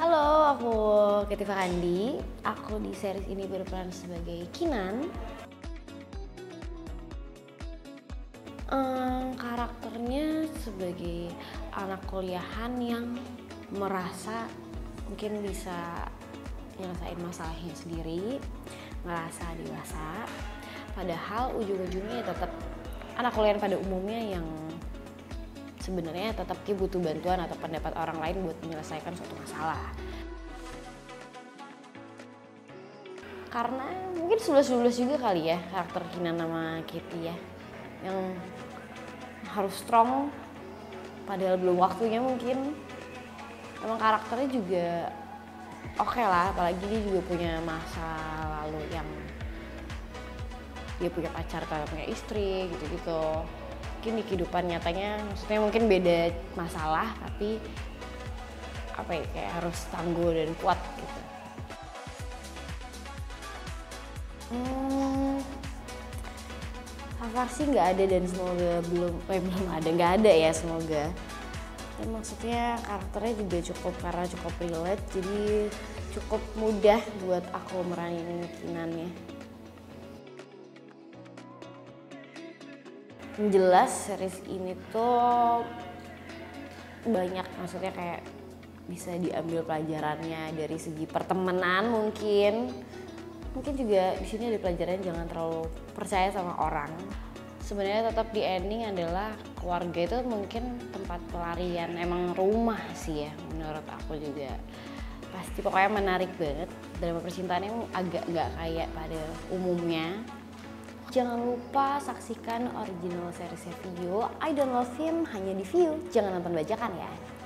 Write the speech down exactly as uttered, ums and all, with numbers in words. Halo, aku Cathy Fakandi. Aku di series ini berperan sebagai Kinan. Um, karakternya sebagai anak kuliahan yang merasa mungkin bisa nyelesain masalahnya sendiri, merasa dewasa. Padahal ujung-ujungnya tetap anak kuliahan pada umumnya yang sebenarnya tetap butuh bantuan atau pendapat orang lain buat menyelesaikan suatu masalah. Karena mungkin sebelas-sebelas juga kali ya karakter Kina nama Kitty ya, yang harus strong padahal belum waktunya mungkin. Emang karakternya juga oke okay lah, apalagi dia juga punya masa lalu yang dia punya pacar atau punya istri gitu-gitu. Mungkin di kehidupan nyatanya, maksudnya mungkin beda masalah, tapi apa ya, kayak harus tangguh dan kuat gitu. Hmm, apa sih nggak ada dan semoga belum, eh, belum ada, nggak ada ya semoga. Dan maksudnya karakternya juga cukup, karena cukup relate, jadi cukup mudah buat aku meranin Kinannya. Jelas series ini tuh banyak, maksudnya kayak bisa diambil pelajarannya dari segi pertemanan mungkin. Mungkin juga di sini ada pelajaran jangan terlalu percaya sama orang. Sebenarnya tetap di ending adalah keluarga itu mungkin tempat pelarian, emang rumah sih ya menurut aku juga. Pasti pokoknya menarik banget. Drama percintaannya agak nggak kayak pada umumnya. Jangan lupa saksikan original series video I Don't Love Him hanya di View. Jangan nonton bajakan ya.